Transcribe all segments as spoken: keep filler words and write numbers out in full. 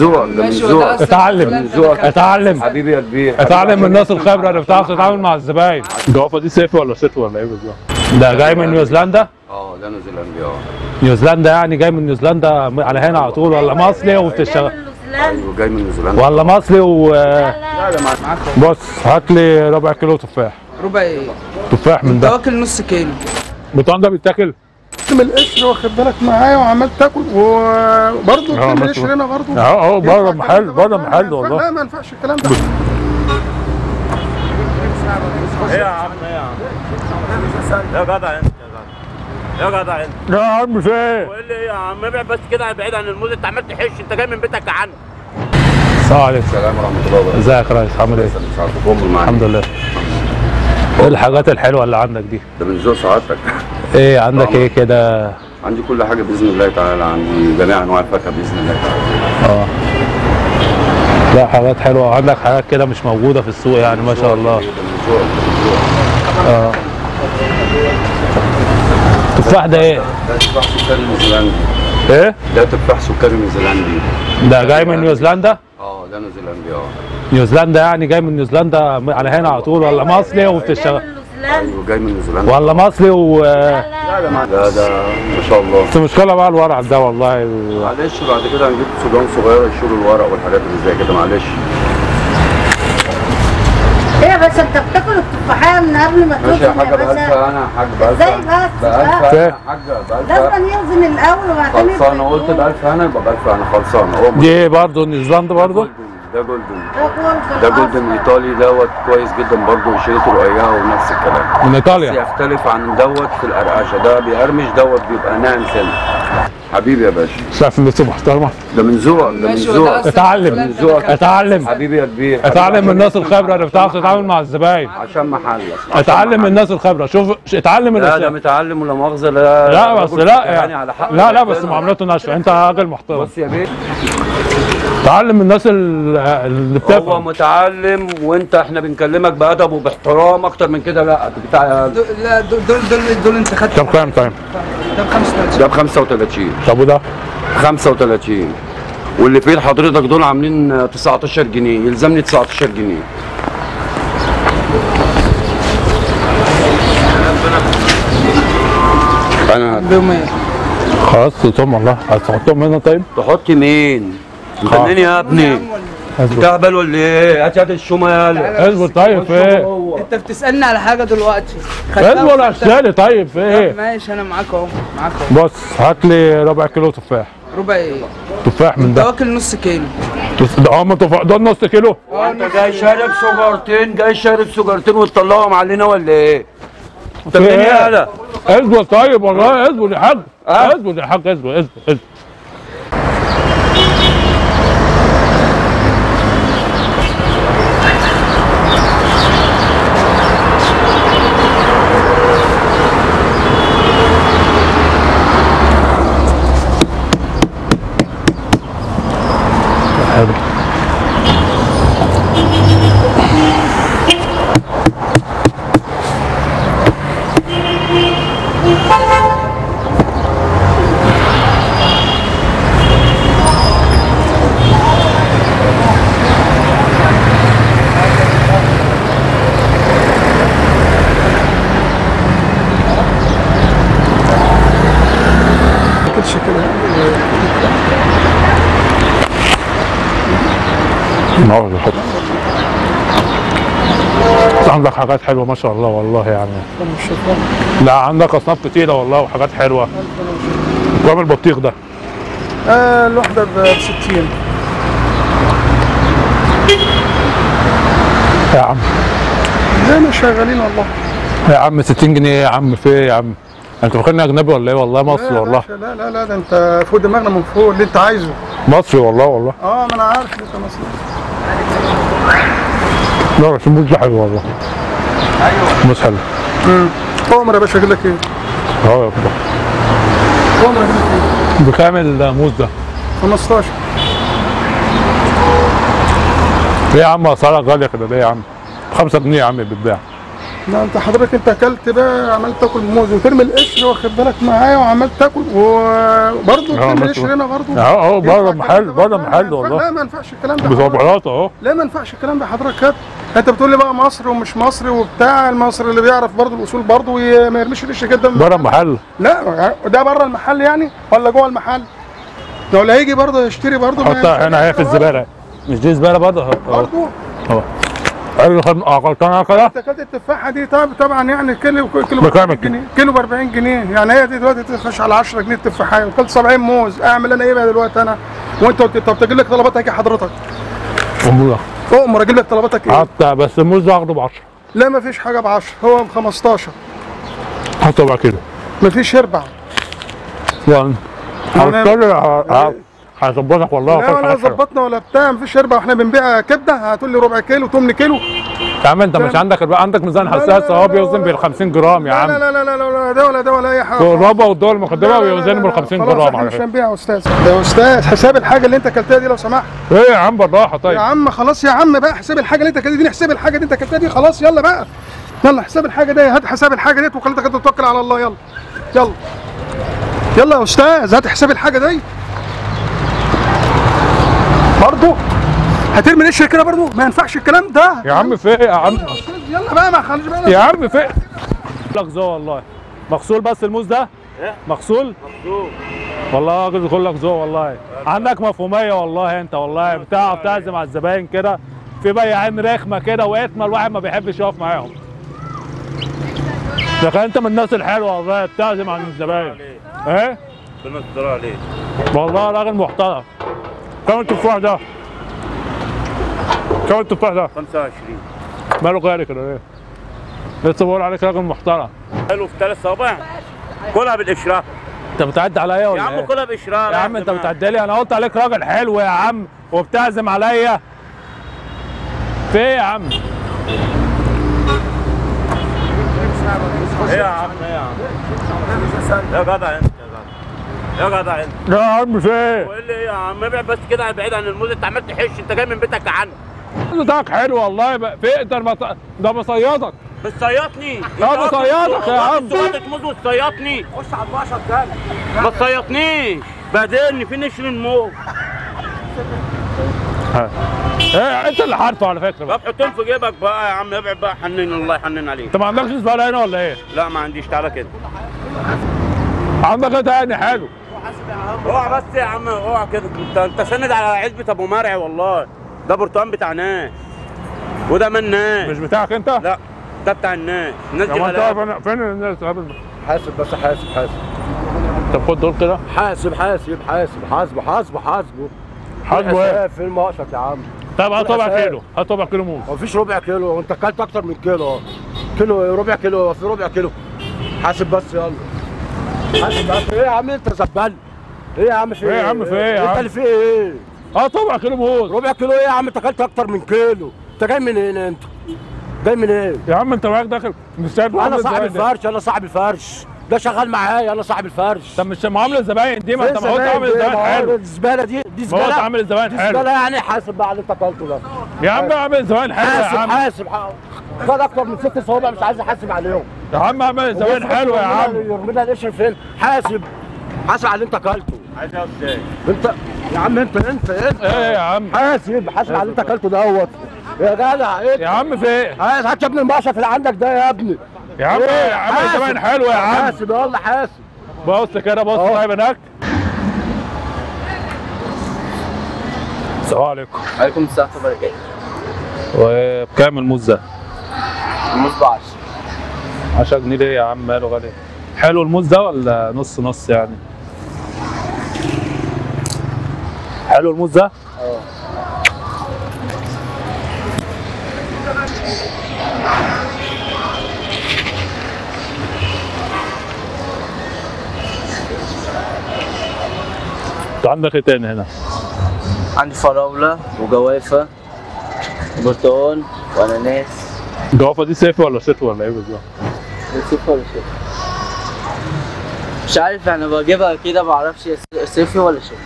ذوقك، ده من ذوقك. اتعلم من ذوقك، اتعلم حبيبي يا كبير، اتعلم من الناس الخبره اللي بتعرف تتعامل مع الزباين. الجوافه دي سيف ولا صيت ولا ايه بالظبط؟ ده جاي من نيوزيلندا؟ اه ده نيوزيلندا. اه نيوزيلندا يعني جاي من نيوزيلندا على هنا على طول ولا مصري وبتشتغل؟ ايوه جاي من نيوزيلندا ولا مصري و لا لا معاك. بص هات لي ربع كيلو تفاح. ربع ايه؟ تفاح من ده واكل نص كيلو. البطان ده بيتاكل؟ من القشر واخد بالك معايا وعمال تاكل وبرضه كل القشر هنا برضه اهو اهو بره محل بره محل والله. لا ما ينفعش الكلام ده. ايه يا عم ايه يا عم؟ يا جدع انت يا جدع يا جدع انت. لا يا عم في ايه؟ وايه اللي ايه يا عم؟ ابعد بس كده بعيد عن الموز، انت عمال تحش، انت جاي من بيتك لعنه. السلام عليكم. السلام ورحمه الله وبركاته. ازيك يا ريس عامل ايه؟ الحمد لله. ايه الحاجات الحلوه اللي عندك دي؟ ده من ذوق سعادتك. ايه عندك طبعاً. ايه كده؟ عندي كل حاجه باذن الله تعالى، عندي جميع انواع الفاكهه باذن الله تعالى. اه لا حاجات حلوه، وعندك حاجات كده مش موجوده في السوق يعني ما شاء الله. اه التفاح ده ايه؟ ده تفاح سكري نيوزيلندي. ايه؟ ده تفاح سكري نيوزيلندي. ده جاي من نيوزيلندا؟ اه ده نيوزيلندي. اه نيوزيلندا يعني جاي من نيوزيلندا على هنا على طول ولا مصري وبتشتغل؟ ايوه جاي من نيوزيلندا والله مصري و لا لا لا ده ما شاء الله. بس المشكله بقى الورق ده والله و... معلش بعد كده هنجيب سودان صغيره يشيلوا الورق والحاجات اللي زي كده معلش. ايه بس انت بتاكل التفاحيه من قبل ما تروح؟ ماشي يا حاجه بألف انا يا حاج بألف ازاي بس؟ بألف انا يا حاج بألف لازم يوزن الاول وبعدين خلصانه. قلت بألف انا يبقى بألف انا خلصانه. دي ايه برضه نيوزيلندا برضه؟ ده جولدن ده جولدن ايطالي دوت كويس جدا برضه وشريته رقيقه ونفس الكلام من ايطاليا، بس يختلف عن دوت في القرقشه، ده بيقرمش دوت بيبقى ناعم سنه. حبيبي يا باشا شايف الناس محترمه؟ ده من ذوقك ده من ذوقك. اتعلم من ذوقك، اتعلم حبيبي يا كبير، اتعلم من الناس الخبره اللي بتعرف تتعامل مع الزباين عشان محلك. اتعلم من الناس الخبره، شوف اتعلم من الناس. لا ده متعلم ولا مؤاخذه. لا لا بس لا يعني على حق. لا لا بس معاملته ناشفه، انت راجل محترم. بص يا بيه تعلم من الناس اللي بتفهم. هو متعلم وانت احنا بنكلمك بادب وباحترام اكتر من كده لا بتاع. دول لا دول دول, دول انت خدت. طب كام تايم؟ ده ب خمسة وتلاتين. ده ب خمسة وتلاتين. طب وده؟ خمسة وتلاتين واللي في حضرتك دول عاملين تسعتاشر جنيه، يلزمني تسعتاشر جنيه. انا خلاص سلطان والله. هتحطهم هنا طيب؟ تحط مين؟ خليني يا ابني تعبان ولا ايه؟ هات هات الشومه يالا. اصبر طيب في ايه؟ انت بتسالني على حاجه دلوقتي. اصبر اشتري طيب في ايه؟ ماشي انا معاك اهو معاك اهو. بص هات لي ربع كيلو تفاح. ربع ايه؟ تفاح من ده. واكل نص كيلو. اه ما تفاح ده نص كيلو؟ انت جاي شارب سجارتين جاي شارب سجارتين وتطلعهم علينا ولا ايه؟ طب ايه يالا؟ اصبر طيب والله اصبر يا حاج اصبر يا حاج اصبر اصبر اصبر. اه عندك حاجات حلوه ما شاء الله والله يعني. لا عندك اصناف كتيره والله وحاجات حلوه. كام البطيخ ده؟ آه الوحده ب ستين يا عم. زينا شغالين والله يا عم. ستين جنيه يا عم في ايه يا عم؟ انت فاكرني اجنبي ولا ايه؟ والله مصري والله. لا لا لا ده انت فوق دماغنا من فوق اللي انت عايزه. مصري والله والله. اه ما انا عارف انت مصري. لا بس الموز ده حلو والله. ايوه الموز حلو. امم عمر يا باشا اجيب لك ايه؟ اه يا بابا. عمر اجيب لك ايه؟ بكام الموز ده؟ خمستاشر. ايه يا عم اسعارها غاليه كده ليه يا عم؟ خمسة جنيه يا عم بتباع. لا انت حضرتك انت اكلت بقى، عملت تاكل موز وترمي القشر واخد بالك معايا، وعملت تاكل وبرضه ترمي القشر هنا برضه اهو اهو بره محل بره محل والله. لا ما ينفعش الكلام ده بصبعات اهو، لا ما ينفعش الكلام ده حضرتك. هات انت بتقول لي بقى مصر ومش مصر وبتاع، المصري اللي بيعرف برضه الاصول برضه ما يرميش القشر كده بره المحل. لا ده بره المحل يعني ولا جوه المحل؟ لو اللي هيجي برضه يشتري برضه حطها هنا اهي في الزباله، مش دي زباله برضه برضه اهو. ايوه انا كده انت كانت التفاحه دي طب طبعا يعني كيلو كيلو ب كيلو ب أربعين جنيه يعني، هي دي دلوقتي تخش على عشرة جنيه التفاحه، وكلت سبعين موز. اعمل انا ايه بقى دلوقتي انا وانت؟ طب تجيب لك طلباتك ايه حضرتك؟ امور امور اجيب لك طلباتك ايه؟ حتى بس الموز ده اخده ب عشرة. لا مفيش حاجه ب عشرة، هو ب خمستاشر. حطه بقى كده مفيش اربع. وانا هضطر هظبطك والله. لا ولا ظبطنا ولا بتاع، مفيش اربع. واحنا بنبيع كبده هتقول لي ربع كيلو تمن كيلو يا عم. انت مش عندك اربع، عندك ميزان حساس اهو بيوزن بال خمسين جرام يا عم. لا لا لا لا لا ده ولا ده ولا اي حاجه. الربا والدول المخدره بيوزنوا بال خمسين جرام. احنا مش هنبيع يا استاذ. يا استاذ حساب الحاجه اللي انت اكلتها دي لو سمحت. ايه يا عم بالراحه. طيب يا عم خلاص يا عم بقى، حساب الحاجه اللي انت اكلتها دي، نحسب الحاجه اللي انت اكلتها دي خلاص. يلا بقى يلا حساب الحاجه دي، هات حساب الحاجه دي وخليك انت تتوكل على الله. يلا يلا يلا يا استاذ هات حساب الحاجه دي برضه. هترمي القشر كده برضه ما ينفعش الكلام ده يا عم. فقع يا عم. يلا بقى ما خليش بقى يا عم فقع لك زو والله. مغسول بس الموز ده ايه؟ مغسول مغسول والله اجي اقول لك زو والله. عندك مفهوميه والله انت والله بتاع بتعزم على الزباين كده. في بياعين رخمه كده وقتمه الواحد ما بيحبش يقف معاهم. لكن انت من الناس الحلوه والله بتعزم على الزباين. ايه؟ ربنا يستر عليك والله راجل محترم. كم التفاح ده؟ كم التفاح ده؟ خمسة وعشرين. ماله غالي كده ليه؟ لسه بقول عليك راجل محترم. حلو في ثلاث صوابع؟ كلها بالقشرة. أنت بتعدي عليا ولا إيه؟ يا عم كلها بالقشرة يا عم. أنت بتعدي لي؟ أنا قلت عليك راجل حلو يا عم وبتعزم عليا. في إيه يا عم؟ إيه يا عم؟ إيه يا عم؟ يا جدع أنت يا جدع انت يا عم. في ايه؟ وايه اللي يا عم ابعد بس كده بعيد عن الموز. انت عمال تحش، انت جاي من بيتك عنه. الموز بتاعك حلو والله في ده مط... ده بصيادك بتصيطني. لا بصيادك يا عم بتصيط موز وتصيطني. خش على الباشا بتاعك ما تصيطنيش بهدلني في نشر الموز. ايه انت اللي حارفه على فكره بقى. حطهم في جيبك بقى يا عم ابعد بقى. حنين الله يحنن عليك. انت ما عندكش زباله هنا ولا ايه؟ لا ما عنديش. تعالى كده عندك ايه تاني حلو؟ اوعى بس يا عم اوعى كده. انت انت ساند على علبه ابو مرعي والله. ده برتقان بتاع ناس وده من ناس. مش بتاعك انت؟ لا ده بتاع الناس. الناس دي غلابه. فين الناس؟ حاسب بس حاسب حاسب. طب خد دول كده حاسب حاسب حاسب حاسبه حاسبه حاسبه حاسبه ايه؟ في المقشط يا عم. طب هات ربع كيلو هات ربع كيلو موز. مفيش ربع كيلو وانت اكلت اكتر من كيلو اهو. كيلو ربع كيلو في ربع كيلو. حاسب بس يلا. ايه يا عم انت زبال؟ ايه يا عم في ايه؟ ايه يا عم في ايه؟ انت اللي في ايه؟ اه طبعا كيلو موز ربع كيلو. ايه يا عم انت اكلت اكتر من كيلو. انت جاي من ايه انت؟ جاي من ايه؟ يا عم انت معاك داخل مش سايب. انا صاحب الفرش انا صاحب الفرش ده شغال معايا انا صاحب الفرش. طب مش معامله الزباين دي؟ ما انت ما هو عامل الزباين حلو. الزباله دي دي زباله. ما هو عامل الزباين حلو. الزباله يعني حاسب بقى على اللي انت اكلته ده يا عم. اعمل الزباين حلو يا عم. حاسب حاسب خد اكتر من ست صوابع مش عايز احاسب عليهم يا عم. اعمل زباين حلو يا عم. يرمي لها القشر فين؟ حاسب حاسب على اللي انت اكلته. عايز ايه ازاي؟ انت يا عم انت انت انت ايه يا عم؟ حاسب حاسب على اللي انت اكلته دوت يا جدع. ايه يا عم في ايه؟ هات يا ابني المقشط اللي عندك ده يا ابني يا عم. ايه عامل زباين حلو يا عم. حاسب يلا حاسب. بص كده بص صاحب هناك. السلام عليكم. وعليكم السلام ورحمه الله وبركاته. وبكام الموز ده؟ الموز ب عشرة. عشرة جنيه ليه يا عم ماله غالي؟ حلو الموز ده ولا نص نص يعني؟ حلو الموز ده؟ اه انت عندك ايه تاني هنا؟ عندي فراولة وجوافة وبرتقال واناناس. الجوافة دي صيف ولا شتوي ولا ايه بالظبط؟ صيف ولا شتوي؟ مش عارف انا بجيبها كده ما اعرفش صيفي ولا شتوي.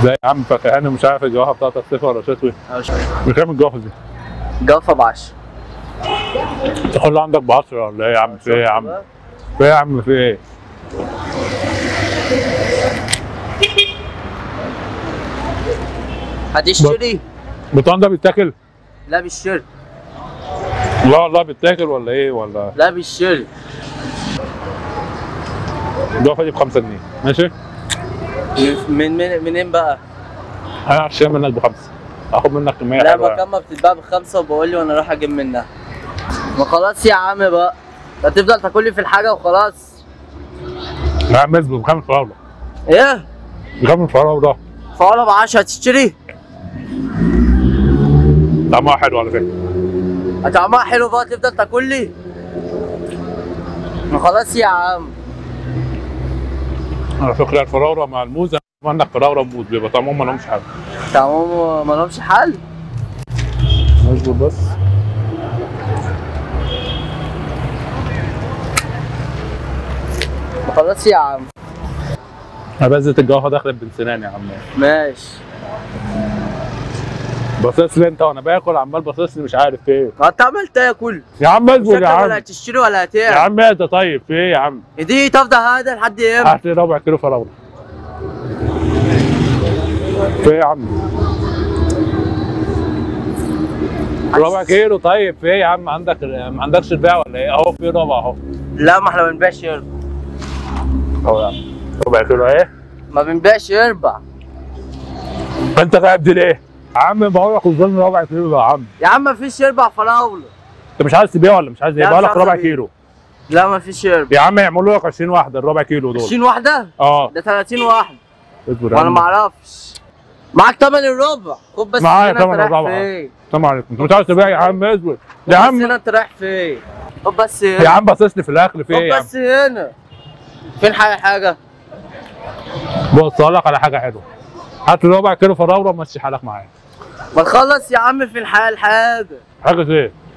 ازاي يا عم فكهاني مش عارف الجوافة بتاعتك صيفي ولا شتوي؟ اه مش عارف. بكام الجوافة دي؟ الجوافة ب عشرة. تخلي عندك بعصر ولا ايه يا عم؟ في ايه يا عم؟ في ايه يا عم؟ في ايه؟ هتشتري؟ البطان ده بيتاكل؟ لا بالشرب. لا والله بيتاكل ولا ايه ولا؟ لا بالشرب. ده فادي ب خمسة جنيه، ماشي؟ من من منين بقى؟ انا هشتري منك بخمسة، هاخد منك كمية. لا مكان ما بتتباع بخمسة وبقول لي وانا رايح اجيب منها. ما خلاص يا عم بقى، هتفضل تاكل لي في الحاجة وخلاص. لا يا عم اصبر بكام الفراولة؟ ايه؟ بكام الفراولة؟ فراولة ب عشرة هتشتري؟ طعمها حلو على فكرة. طعمها حلو بقى تفضل تاكل لي؟ ما خلاص يا عم. على فكرة الفراولة مع الموز، انا بقول لك فراولة وموز بيبقى طعمهم ما لهمش حل. طعمهم ما لهمش حل؟ اصبر بس. خلاص يا عم. بزة الجوافة دخلت بين سناني يا عم. ماشي. باصص لي انت وانا باكل، عمال باصص لي مش عارف في ايه. انت عملت تاكل يا عم، اصبر يا عم. ولا هتشتري ولا هتاكل يا عم؟ اهدى طيب، في ايه يا عم؟ دي تفضل هذا لحد امتى؟ هات لي ربع كيلو فراوله. في ايه يا عم؟ ربع كيلو طيب، في ايه يا عم؟ عندك ما عندكش البيع ولا ايه؟ اهو في ربع اهو. لا ما احنا ما بنبيعش ربع. اهو يا عم ربع كيلو ايه؟ ما بنبيعش ربع. انت غايب دي ليه؟ يا عم بقول لك وصلنا ربع كيلو يا عم. يا عم مفيش ربع فراوله. انت مش عايز تبيع ولا مش عايز تبيع؟ بقول لك ربع كيلو. لا مفيش ربع. يا عم يعملوا لك عشرين واحده الربع كيلو دول. عشرين واحده؟ اه ده ثلاثين واحده. اصبر وانا ما اعرفش. معاك ثمن الربع، خد بس. معايا ثمن الربع. السلام عليكم. انت مش عايز تبيع يا عم اصبر. يا عم هنا انت رايح فين؟ خد بس هنا. يا عم باصص لي في الاكل في ايه يا عم؟ خد بس هنا. فين حاجه؟ بص اقول لك على حاجه حلوه. هات لي ربع كيلو فراوله ومشي حالك معايا. ما تخلص يا عم في الحال حاجه. حاجه ايه؟